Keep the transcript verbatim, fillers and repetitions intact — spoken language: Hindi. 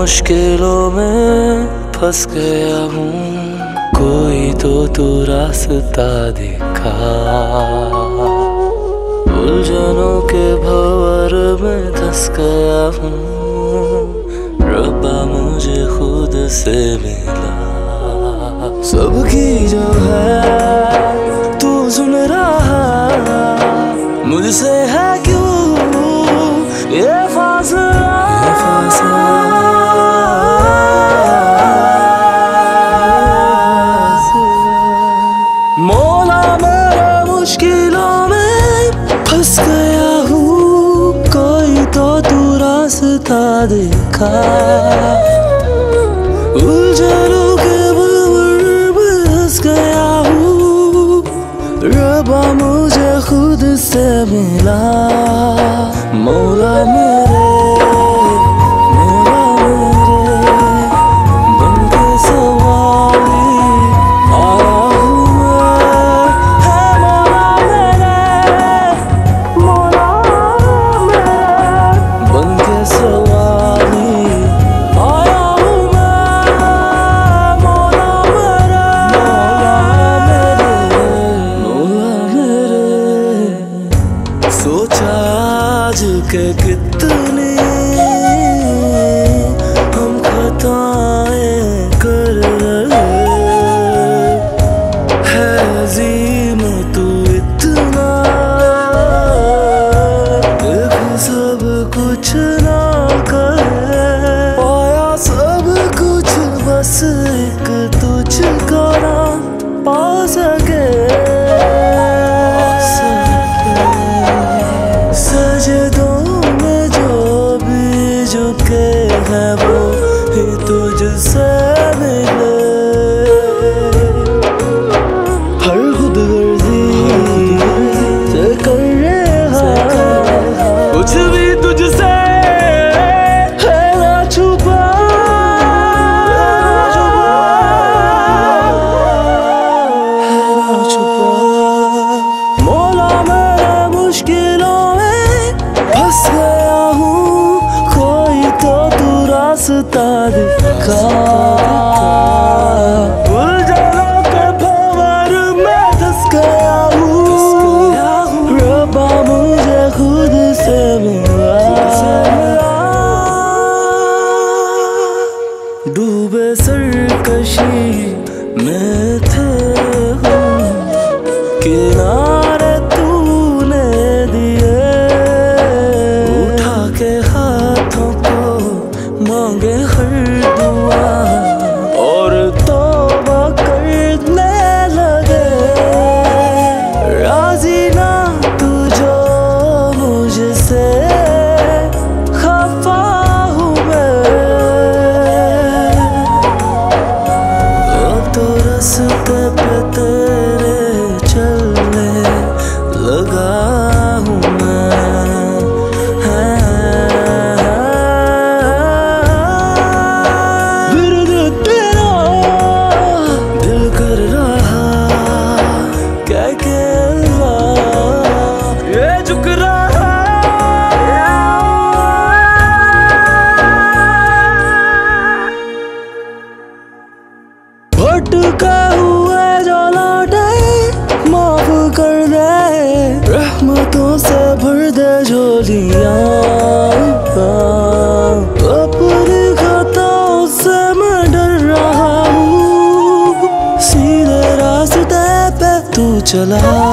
मुश्किलों में फंस गया हूँ, कोई तो तू रास्ता दिखा। उलझनों के भंवर में धंस गया हूँ, रब्बा मुझे खुद से मिला। सबकी जो है तू सुन रहा, मुझसे है क्यों ये फासला, ये फासला। मौला मेरे मुश्किलों में फंस गया हूँ, कोई तो तू रास्ता दिखा। उलझनों के भंवर में धंस गया हूँ, रब्बा मुझे खुद से मिला। मौला मेरे के कितने हम खताएं कर रहे हैं, अज़ीम तू इतना देख सब कुछ ना कर पाया, सब कुछ बस एक तुझको ना पा सके। तुझसे मिले हर खुदगर्जी से कर रहा, कुछ भी तुझसे है ना छुपा। मौला मेरे मुश्किलों में फंस गया हूँ, कोई तो तू रास्ता दिखा। उलझनों के भंवर में धंस गया हूँ, रब्बा मुझे खुद से मिला। डूबे सरकशी में थे हम, किनारे तूने दिए, उठा के हाथों को मांगे हर दुआ, और तौबा करने लगे। राजी ना तू जो मुझसे, खफा हूँ मैं। अब तो रास्ते पे तेरे चलने लगा हूँ मैं। भटका हुआ जो लौटे माफ कर दे, रहमतों से भर दे झोलियाँ। अपनी खताओं से मैं डर रहा हूँ, सीधे रास्ते पे तू चला।